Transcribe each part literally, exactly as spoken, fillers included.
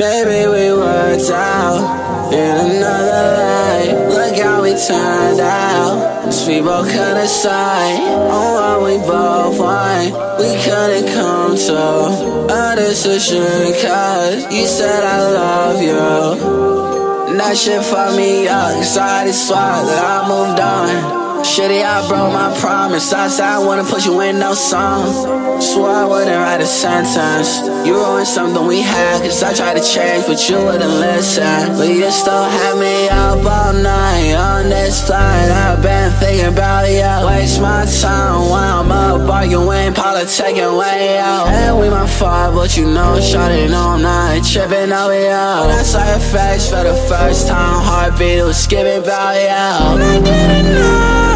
Maybe we worked out in another light. Look how we turned out. 'Cause we both couldn't decide on what we both want. We couldn't come to a decision 'cause you said I love you. And that shit fucked me up. Satisfied that I moved on. Shitty, I broke my promise. I said I wouldn't put you in no song. Swore I wouldn't write a sentence. You ruined something we had 'cause I tried to change, but you wouldn't listen. But you still had me up all night on this flight. I've been thinking about you. Waste my time while I'm up arguing, politicking way out. And we might fall, but you know, shawty, no, I'm not tripping over you. That's like a face for the first time. Heartbeat was skipping about you. And I didn't know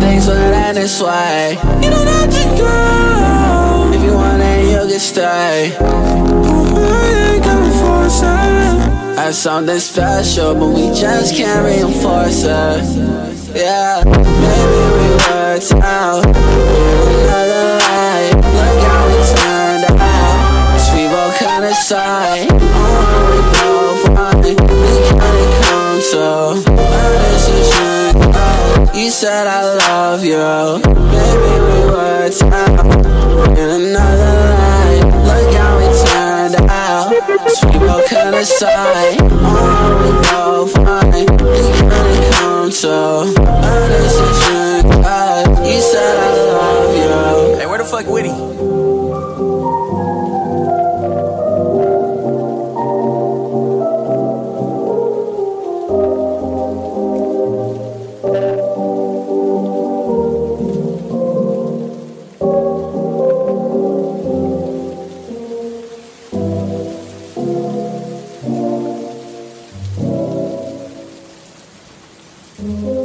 things would end this way. You don't have to go. If you want it, you can stay. I ain't gonna force it. I have something special, but we just can't reinforce it. Yeah, maybe we worked out another life. Look how we turned out. 'Cause we both kinda sigh. Oh, we both want it. We kinda come to a decision. You said I love you. Baby, we worked out in another light. Look how we turned out. 'Cause we both couldn't decide on what we both want. We couldn't come to a decision. You said I love you. Hey, where the fuck Whitty? Mm-hmm.